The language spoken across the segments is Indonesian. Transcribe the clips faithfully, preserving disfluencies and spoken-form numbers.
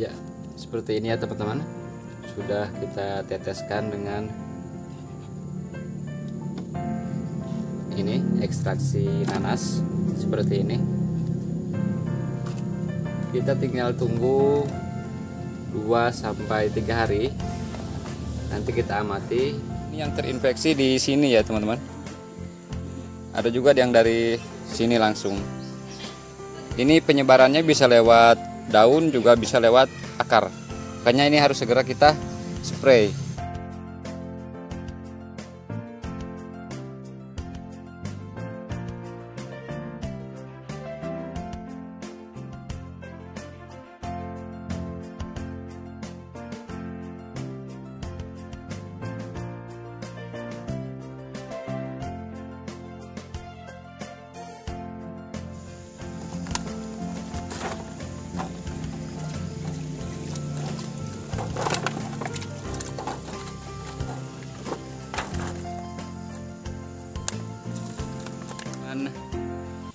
Ya, seperti ini ya teman-teman. Sudah kita teteskan dengan ini ekstraksi nanas seperti ini. Kita tinggal tunggu dua sampai tiga hari. Nanti kita amati. Ini yang terinfeksi di sini ya teman-teman. Ada juga yang dari sini langsung. Ini penyebarannya bisa lewat daun, juga bisa lewat akar. Makanya ini harus segera kita spray.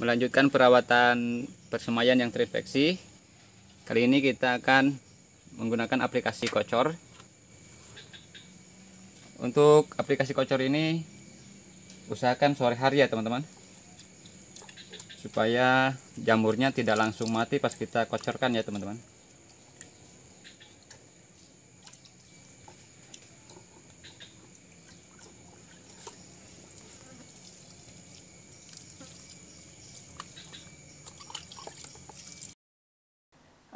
Melanjutkan perawatan persemaian yang terinfeksi. Kali ini kita akan menggunakan aplikasi kocor. Untuk aplikasi kocor ini usahakan sore hari ya teman-teman, supaya jamurnya tidak langsung mati pas kita kocorkan ya teman-teman.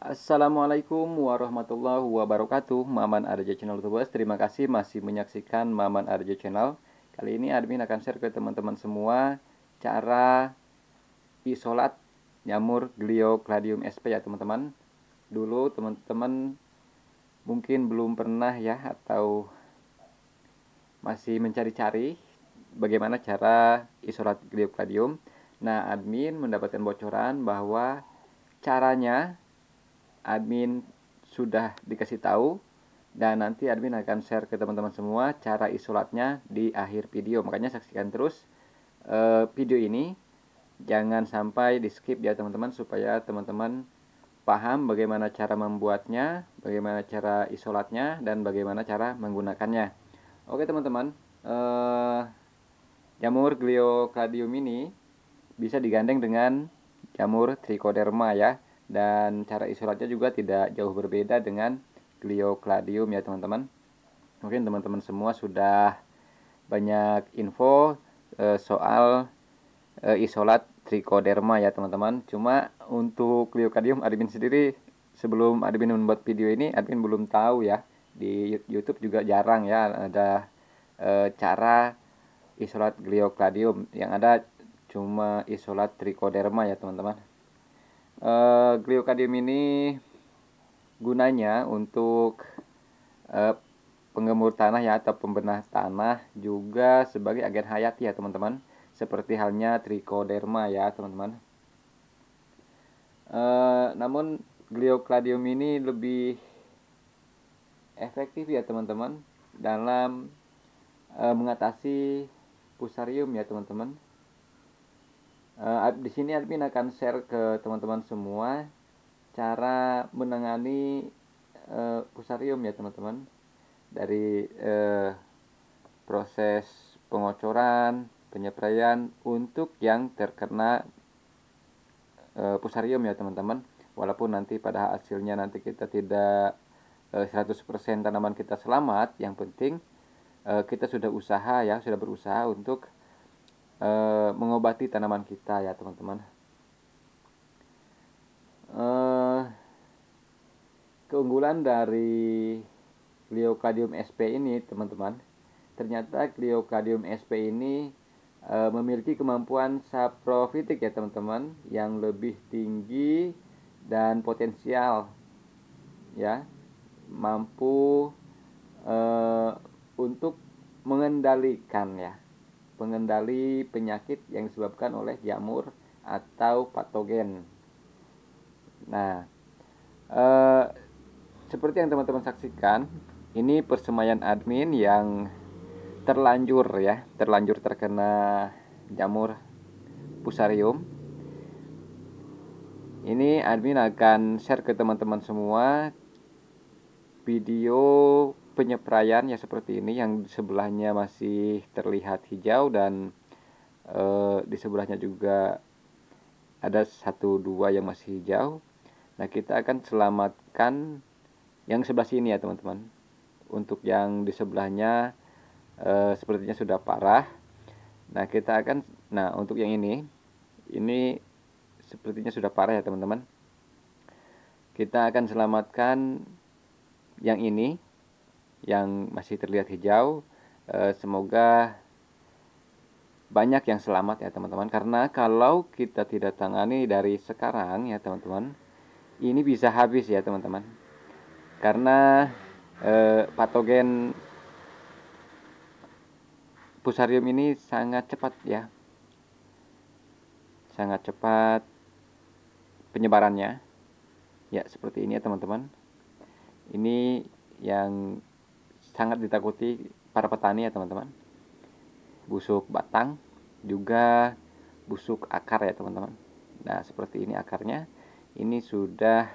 Assalamualaikum warahmatullahi wabarakatuh. Maman Arja Channel Utobos, terima kasih masih menyaksikan Maman Arja Channel. Kali ini admin akan share ke teman-teman semua cara isolat nyamur Gliocladium sp. ya teman-teman. Dulu teman-teman mungkin belum pernah ya, atau masih mencari-cari bagaimana cara isolat Gliocladium. Nah, admin mendapatkan bocoran bahwa caranya admin sudah dikasih tahu, dan nanti admin akan share ke teman-teman semua cara isolatnya di akhir video. Makanya saksikan terus eh, video ini, jangan sampai di skip ya teman-teman, supaya teman-teman paham bagaimana cara membuatnya, bagaimana cara isolatnya, dan bagaimana cara menggunakannya. Oke teman-teman, eh, jamur Gliocladium ini bisa digandeng dengan jamur Trichoderma ya. Dan cara isolatnya juga tidak jauh berbeda dengan Gliocladium ya teman-teman. Mungkin teman-teman semua sudah banyak info e, soal e, isolat Trichoderma ya teman-teman. Cuma untuk Gliocladium admin sendiri, sebelum admin membuat video ini, admin belum tahu ya. Di YouTube juga jarang ya ada e, cara isolat Gliocladium. Yang ada cuma isolat Trichoderma ya teman-teman. Uh, Gliocladium ini gunanya untuk uh, pengemur tanah ya, atau pembenah tanah, juga sebagai agen hayati ya teman-teman, seperti halnya Trichoderma ya teman-teman. Uh, namun Gliocladium ini lebih efektif ya teman-teman dalam uh, mengatasi Fusarium ya teman-teman. Uh, di sini admin akan share ke teman-teman semua cara menangani uh, Fusarium ya teman-teman, dari uh, proses pengocoran, penyepraian untuk yang terkena uh, Fusarium ya teman-teman. Walaupun nanti pada hasilnya nanti kita tidak uh, seratus persen tanaman kita selamat, yang penting uh, kita sudah usaha ya, sudah berusaha untuk E, mengobati tanaman kita ya teman-teman. E, keunggulan dari Gliocladium sp. ini teman-teman, ternyata Gliocladium sp. ini e, memiliki kemampuan saprofitik ya teman-teman, yang lebih tinggi dan potensial ya, mampu e, untuk mengendalikan ya, pengendali penyakit yang disebabkan oleh jamur atau patogen. Nah, eh, seperti yang teman-teman saksikan, ini persemaian admin yang terlanjur ya, terlanjur terkena jamur Fusarium. Ini admin akan share ke teman-teman semua video penyepraian ya seperti ini, yang sebelahnya masih terlihat hijau dan e, di sebelahnya juga ada satu dua yang masih hijau. Nah, kita akan selamatkan yang sebelah sini ya teman-teman. Untuk yang di sebelahnya e, sepertinya sudah parah. Nah, kita akan, nah untuk yang ini ini sepertinya sudah parah ya teman-teman. Kita akan selamatkan yang ini yang masih terlihat hijau. E, semoga banyak yang selamat ya teman-teman, karena kalau kita tidak tangani dari sekarang ya teman-teman, ini bisa habis ya teman-teman, karena eh, patogen Fusarium ini sangat cepat ya, sangat cepat penyebarannya ya seperti ini ya teman-teman. Ini yang sangat ditakuti para petani ya teman-teman, busuk batang juga busuk akar ya teman-teman. Nah seperti ini akarnya, ini sudah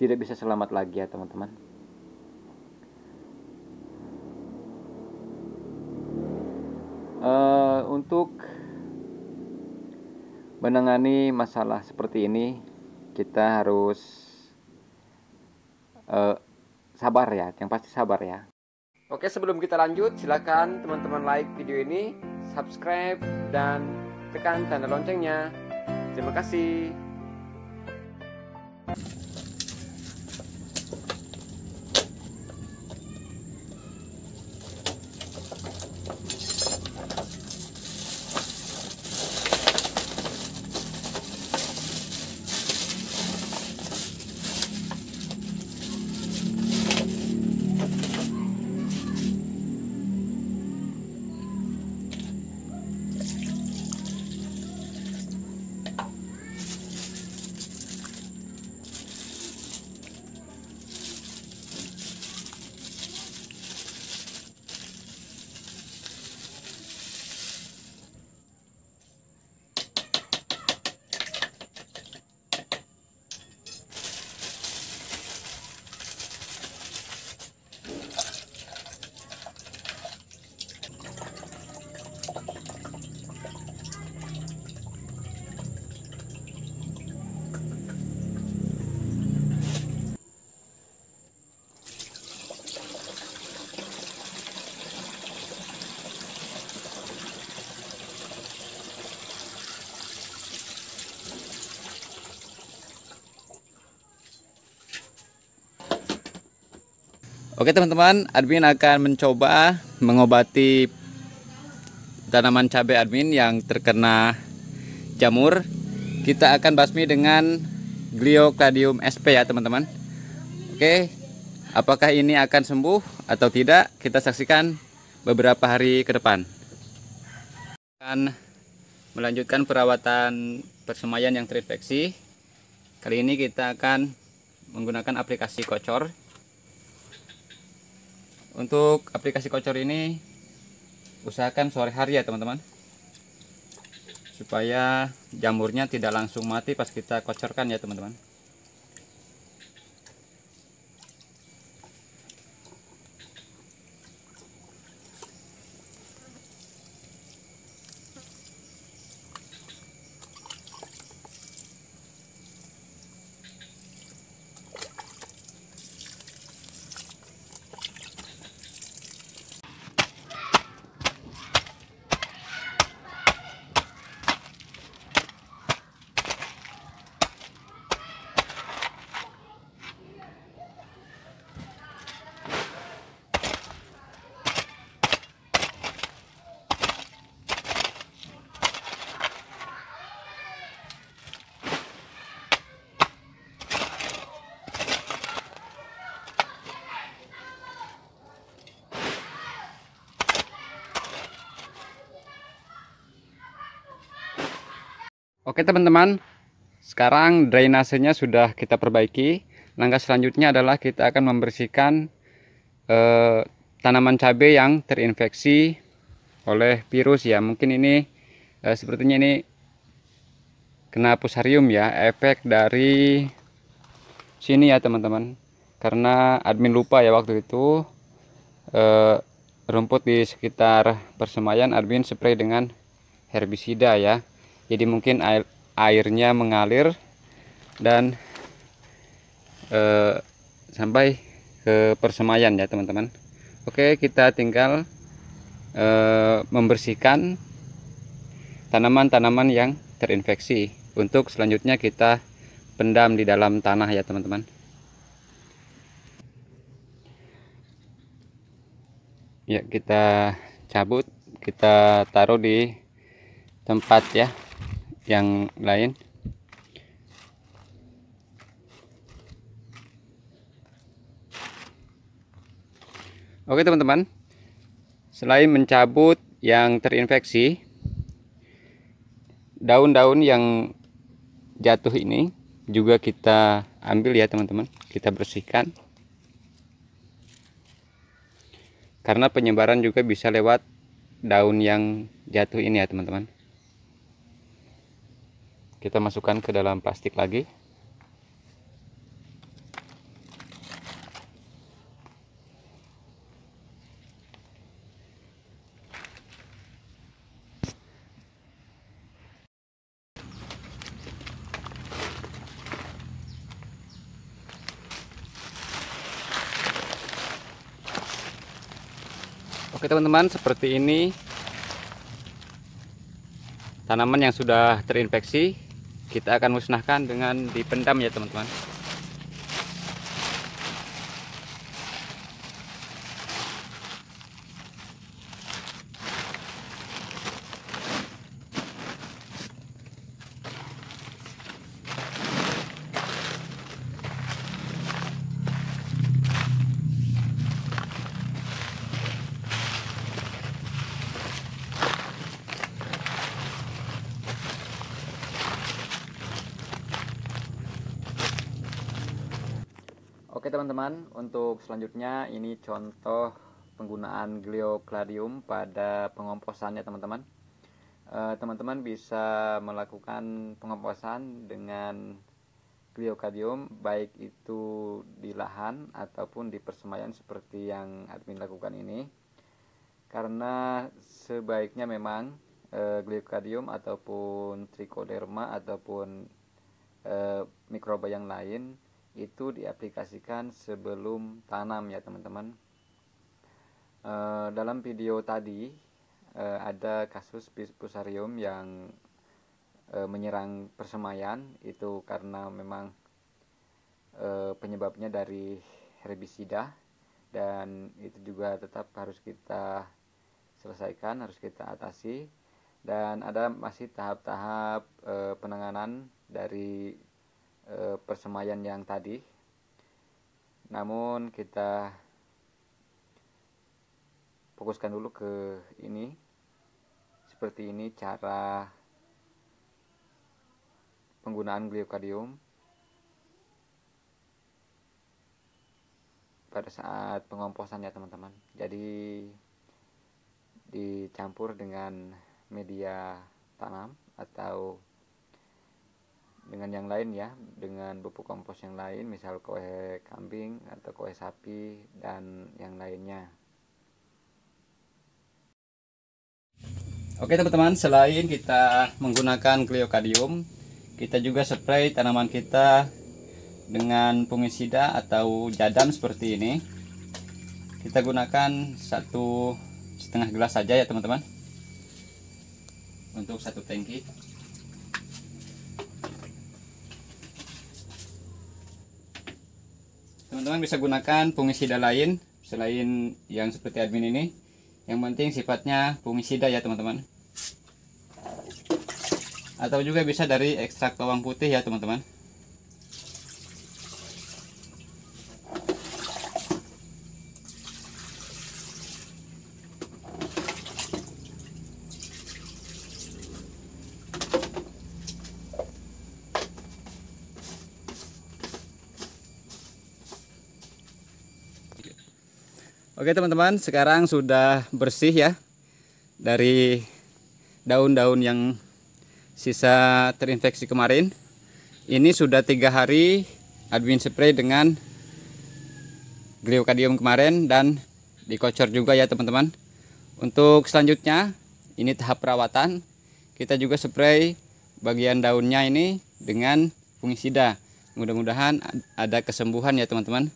tidak bisa selamat lagi ya teman-teman. Uh, untuk menangani masalah seperti ini kita harus uh, sabar ya, yang pasti sabar ya. Oke, sebelum kita lanjut silakan teman-teman like video ini, subscribe dan tekan tanda loncengnya. Terima kasih. Oke teman-teman, admin akan mencoba mengobati tanaman cabai admin yang terkena jamur. Kita akan basmi dengan Gliocladium sp. ya teman-teman. Oke, apakah ini akan sembuh atau tidak? Kita saksikan beberapa hari ke depan. Akan melanjutkan perawatan persemaian yang terinfeksi. Kali ini kita akan menggunakan aplikasi kocor. Untuk aplikasi kocor ini usahakan sore hari ya teman-teman, supaya jamurnya tidak langsung mati pas kita kocorkan ya teman-teman. Oke teman-teman, sekarang drainasenya sudah kita perbaiki. Langkah selanjutnya adalah kita akan membersihkan eh, tanaman cabai yang terinfeksi oleh virus ya. Mungkin ini eh, sepertinya ini kena Fusarium ya, efek dari sini ya teman-teman. karena admin lupa ya waktu itu, eh, rumput di sekitar persemaian admin spray dengan herbisida ya. Jadi mungkin air, airnya mengalir dan eh, sampai ke persemaian ya teman-teman. Oke, kita tinggal eh, membersihkan tanaman-tanaman yang terinfeksi untuk selanjutnya kita pendam di dalam tanah ya teman-teman. Ya, kita cabut, kita taruh di tempat ya yang lain. Oke teman-teman, selain mencabut yang terinfeksi, daun-daun yang jatuh ini juga kita ambil ya teman-teman, kita bersihkan. Karena penyebaran juga bisa lewat daun yang jatuh ini ya teman-teman. Kita masukkan ke dalam plastik lagi. Oke teman-teman, seperti ini tanaman yang sudah terinfeksi kita akan musnahkan dengan dipendam ya teman-teman. Oke teman-teman, untuk selanjutnya ini contoh penggunaan Gliocladium pada pengomposannya teman-teman. Teman-teman bisa melakukan pengomposan dengan Gliocladium baik itu di lahan ataupun di persemaian seperti yang admin lakukan ini. Karena sebaiknya memang e, Gliocladium ataupun Trichoderma ataupun e, mikroba yang lain itu diaplikasikan sebelum tanam ya teman-teman. E, dalam video tadi e, ada kasus Fusarium yang e, menyerang persemaian, itu karena memang e, penyebabnya dari herbisida, dan itu juga tetap harus kita selesaikan, harus kita atasi. Dan ada masih tahap-tahap e, penanganan dari persemaian yang tadi, namun kita fokuskan dulu ke ini. Seperti ini cara penggunaan Gliocladium pada saat pengomposannya teman-teman. Jadi dicampur dengan media tanam atau dengan yang lain ya, dengan pupuk kompos yang lain, misal koe kambing atau koe sapi dan yang lainnya. Oke teman-teman, selain kita menggunakan Gliocladium, kita juga spray tanaman kita dengan fungisida atau jadam seperti ini. Kita gunakan satu setengah gelas saja ya teman-teman untuk satu tangki. Teman-teman bisa gunakan fungisida lain selain yang seperti admin ini, yang penting sifatnya fungisida ya teman-teman, atau juga bisa dari ekstrak bawang putih ya teman-teman. Oke teman-teman, sekarang sudah bersih ya dari daun-daun yang sisa terinfeksi kemarin. Ini sudah tiga hari admin spray dengan Gliocladium kemarin dan dikocor juga ya teman-teman. Untuk selanjutnya ini tahap perawatan, kita juga spray bagian daunnya ini dengan fungisida. Mudah-mudahan ada kesembuhan ya teman-teman.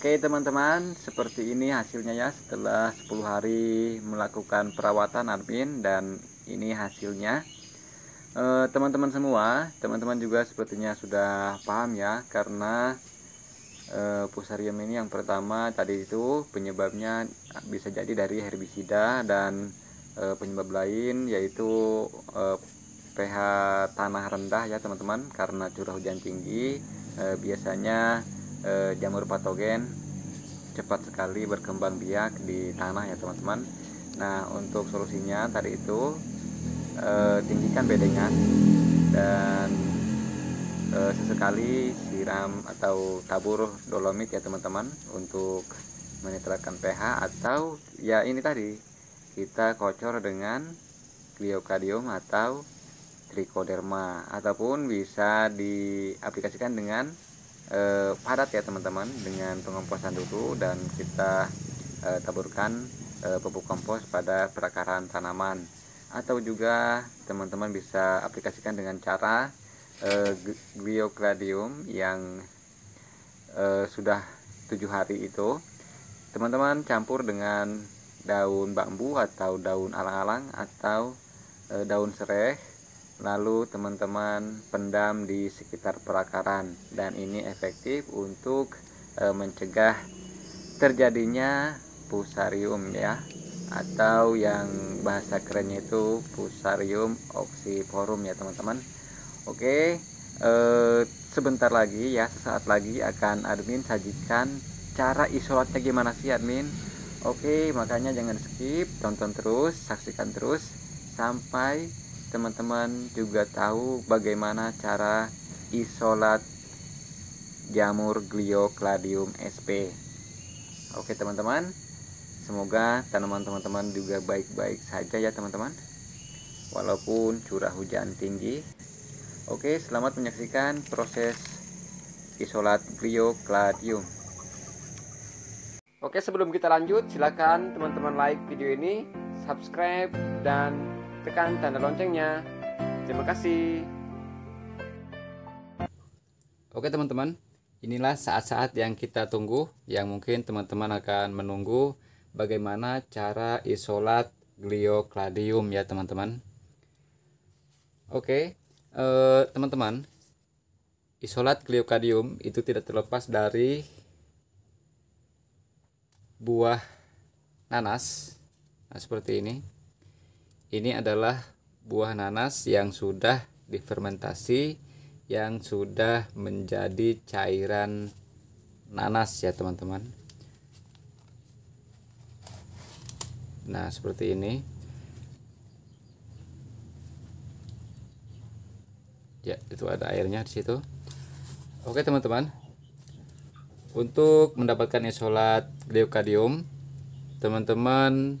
Oke teman-teman, seperti ini hasilnya ya setelah sepuluh hari melakukan perawatan admin, dan ini hasilnya. Teman-teman e, semua, teman-teman juga sepertinya sudah paham ya, karena e, Fusarium ini yang pertama tadi itu penyebabnya bisa jadi dari herbisida, dan e, penyebab lain yaitu e, pH tanah rendah ya teman-teman, karena curah hujan tinggi e, biasanya E, jamur patogen cepat sekali berkembang biak di tanah ya teman-teman. Nah, untuk solusinya tadi itu e, tinggikan bedengan dan e, sesekali siram atau tabur dolomit ya teman-teman untuk menetralkan pH, atau ya ini tadi kita kocor dengan Gliocladium atau Trichoderma, ataupun bisa diaplikasikan dengan E, padat ya teman-teman, dengan pengomposan dulu dan kita e, taburkan e, pupuk kompos pada perakaran tanaman, atau juga teman-teman bisa aplikasikan dengan cara e, Gliocladium yang e, sudah tujuh hari itu teman-teman campur dengan daun bambu atau daun alang-alang atau e, daun serai, lalu teman-teman pendam di sekitar perakaran, dan ini efektif untuk e, mencegah terjadinya Fusarium ya, atau yang bahasa kerennya itu Fusarium oxysporum ya teman-teman. Oke, e, sebentar lagi ya, sesaat lagi akan admin sajikan cara isolatnya gimana sih admin. Oke, makanya jangan skip, tonton terus, saksikan terus sampai teman-teman juga tahu bagaimana cara isolat jamur Gliocladium sp. Oke teman-teman, semoga tanaman teman-teman juga baik-baik saja ya teman-teman, walaupun curah hujan tinggi. Oke, selamat menyaksikan proses isolat Gliocladium. Oke, sebelum kita lanjut, silakan teman-teman like video ini, subscribe, dan tekan tanda loncengnya. Terima kasih. Oke teman-teman, inilah saat-saat yang kita tunggu, yang mungkin teman-teman akan menunggu bagaimana cara isolat Gliocladium ya teman-teman. Oke teman-teman, eh, isolat Gliocladium itu tidak terlepas dari buah nanas. Nah, seperti ini. Ini adalah buah nanas yang sudah difermentasi, yang sudah menjadi cairan nanas ya teman-teman. Nah, seperti ini ya, itu ada airnya di situ. Oke teman-teman, untuk mendapatkan isolat Gliocladium, teman-teman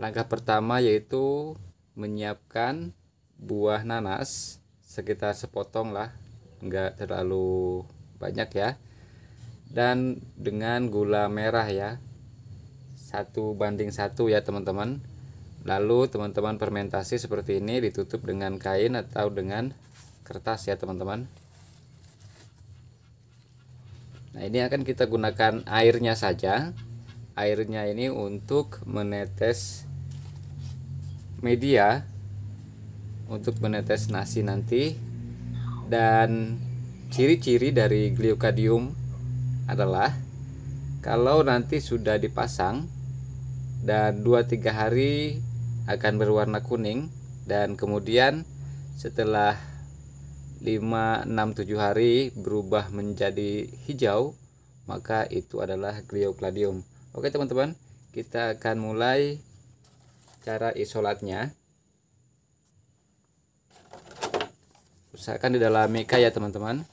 langkah pertama yaitu menyiapkan buah nanas sekitar sepotong lah, enggak terlalu banyak ya, dan dengan gula merah ya satu banding satu ya teman-teman. Lalu teman-teman fermentasi seperti ini, ditutup dengan kain atau dengan kertas ya teman-teman. Nah, ini akan kita gunakan airnya saja, airnya ini untuk menetes media, untuk menetes nasi nanti. Dan ciri-ciri dari Gliocladium adalah kalau nanti sudah dipasang dan dua tiga hari akan berwarna kuning, dan kemudian setelah lima enam tujuh hari berubah menjadi hijau, maka itu adalah Gliocladium. Oke teman-teman, kita akan mulai cara isolatnya. Usahakan di dalam meka ya teman-teman.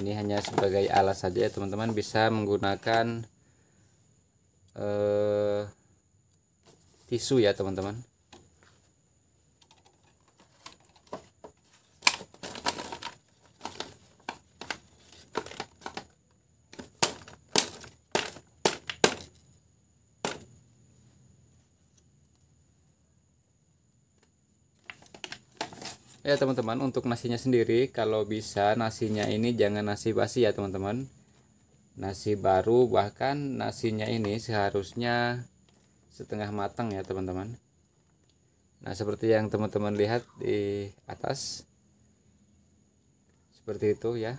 Ini hanya sebagai alas saja ya teman-teman, bisa menggunakan eh, tisu ya teman-teman. Ya teman-teman, untuk nasinya sendiri kalau bisa nasinya ini jangan nasi basi ya teman-teman. Nasi baru, bahkan nasinya ini seharusnya setengah matang ya teman-teman. Nah seperti yang teman-teman lihat di atas, seperti itu ya.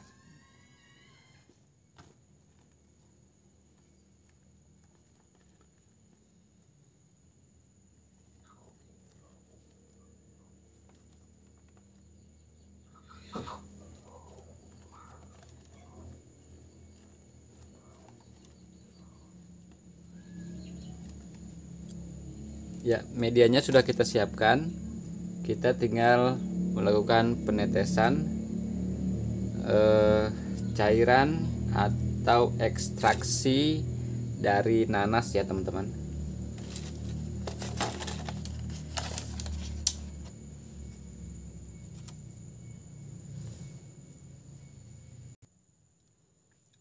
Ya, medianya sudah kita siapkan. Kita tinggal melakukan penetesan eh, cairan atau ekstraksi dari nanas ya teman-teman.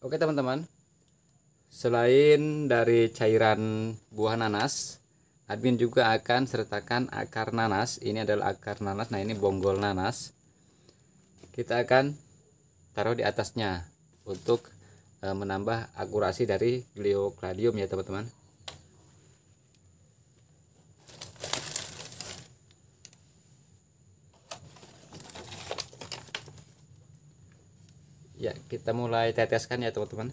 Oke teman-teman, selain dari cairan buah nanas, admin juga akan sertakan akar nanas. Ini adalah akar nanas. Nah ini bonggol nanas. Kita akan taruh di atasnya untuk e, menambah akurasi dari Gliocladium ya teman-teman. Ya, kita mulai teteskan ya teman-teman.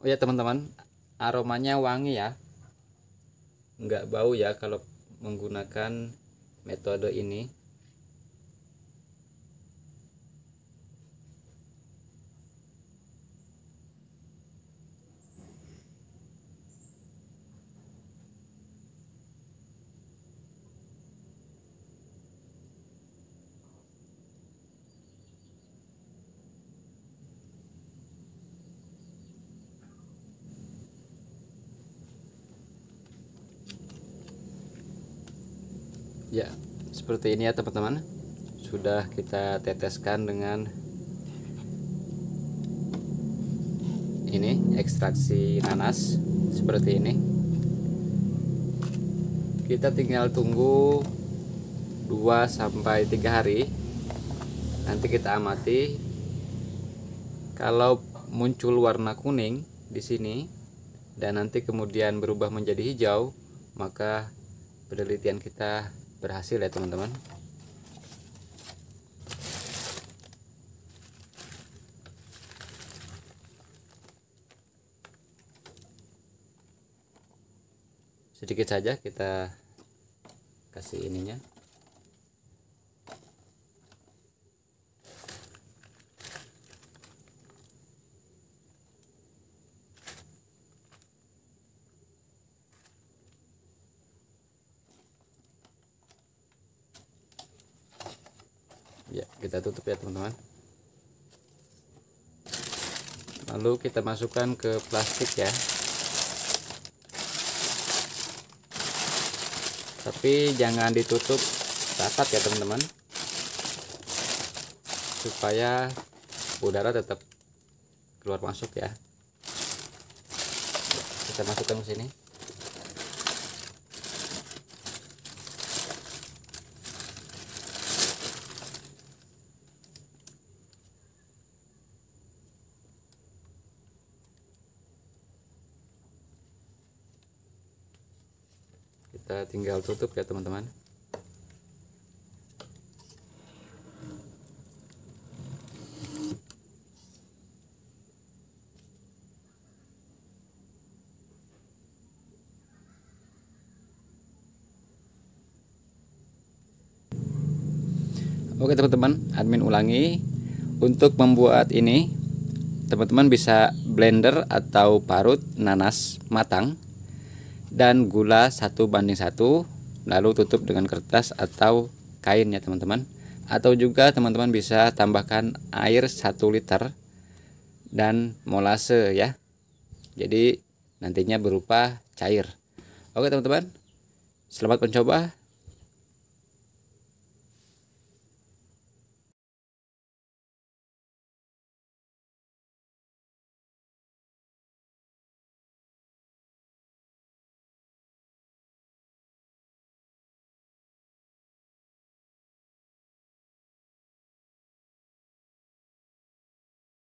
Oh ya teman-teman, aromanya wangi ya, nggak bau ya kalau menggunakan metode ini. Ya, seperti ini ya teman-teman. Sudah kita teteskan dengan ini ekstraksi nanas seperti ini. Kita tinggal tunggu dua sampai tiga hari. Nanti kita amati. Kalau muncul warna kuning di sini dan nanti kemudian berubah menjadi hijau, maka penelitian kita berhasil ya teman-teman. Sedikit saja kita kasih ininya. kita tutup ya teman-teman. Lalu kita masukkan ke plastik ya, tapi jangan ditutup rapat ya teman-teman, supaya udara tetap keluar masuk ya. Kita masukkan ke sini. Kita tinggal tutup ya teman-teman. Oke teman-teman, admin ulangi, untuk membuat ini teman-teman bisa blender atau parut nanas matang dan gula satu banding satu, lalu tutup dengan kertas atau kain ya teman-teman. Atau juga teman-teman bisa tambahkan air satu liter dan molase ya, jadi nantinya berupa cair. Oke teman-teman, selamat mencoba.